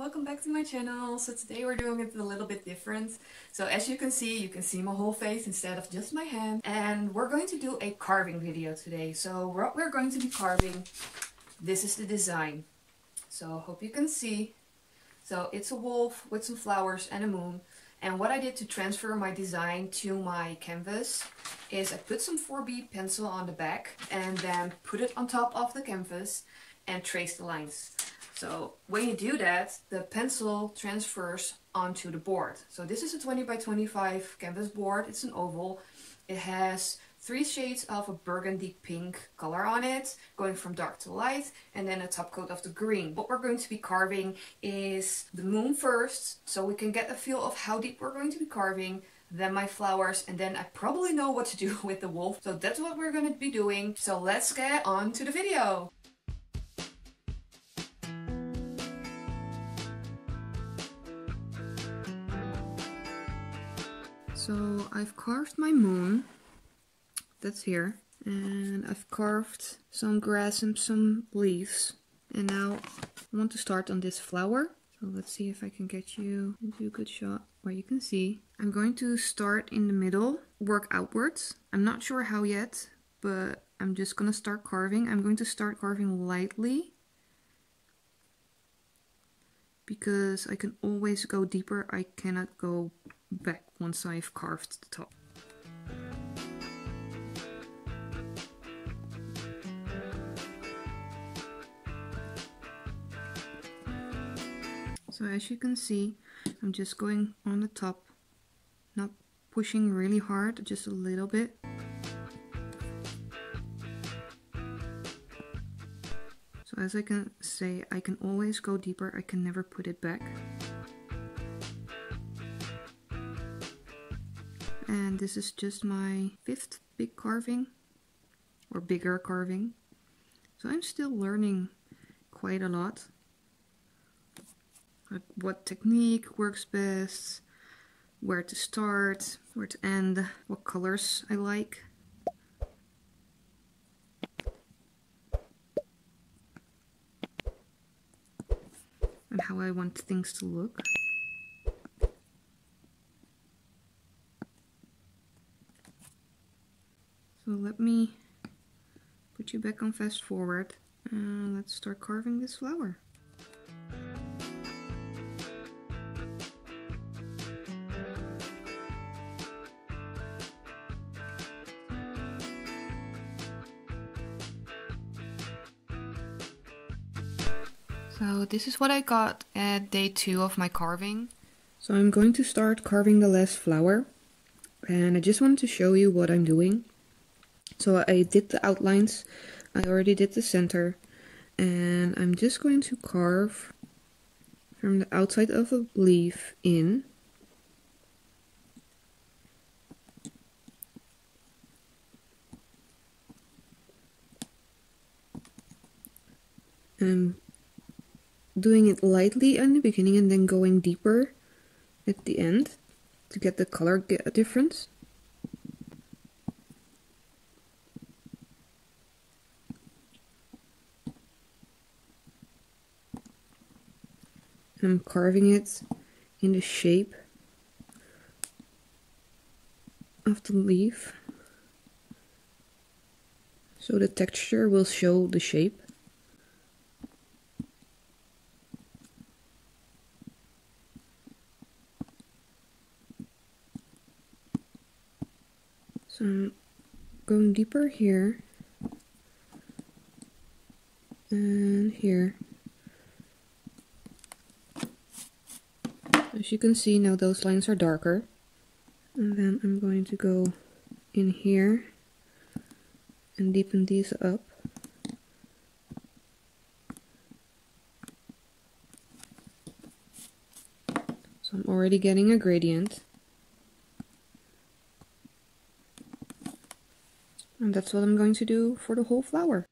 welcome back to my channel. So today we're doing it a little bit different. So as you can see my whole face instead of just my hand. And we're going to do a carving video today. So what we're going to be carving, this is the design. So hope you can see. So it's a wolf with some flowers and a moon. And what I did to transfer my design to my canvas is I put some 4B pencil on the back and then put it on top of the canvas and trace the lines. So when you do that, the pencil transfers onto the board. So this is a 20 by 25 canvas board. It's an oval. It has 3 shades of a burgundy pink color on it, going from dark to light, and then a top coat of the green. What we're going to be carving is the moon first, so we can get a feel of how deep we're going to be carving, then my flowers, and then I probably know what to do with the wolf. So that's what we're going to be doing. So let's get on to the video. So I've carved my moon. That's here, and I've carved some grass and some leaves, and now I want to start on this flower. So let's see if I can get you into a good shot where you can see. I'm going to start in the middle, work outwards. I'm not sure how yet, but I'm just gonna start carving. I'm going to start carving lightly because I can always go deeper. I cannot go back once I've carved the top. So as you can see, I'm just going on the top, not pushing really hard, just a little bit. So as I can say, I can always go deeper, I can never put it back. And this is just my 5th big carving, or bigger carving. So I'm still learning quite a lot. Like what technique works best, where to start, where to end, what colors I like. And how I want things to look. So let me put you back on fast forward and let's start carving this flower. So this is what I got at day 2 of my carving. So I'm going to start carving the last flower, and I just wanted to show you what I'm doing. So I did the outlines, I already did the center, and I'm just going to carve from the outside of a leaf in. Doing it lightly in the beginning and then going deeper at the end to get the color difference. And I'm carving it in the shape of the leaf, so the texture will show the shape. So I'm going deeper here and here. As you can see now those lines are darker. And then I'm going to go in here and deepen these up. So I'm already getting a gradient. And that's what I'm going to do for the whole flower.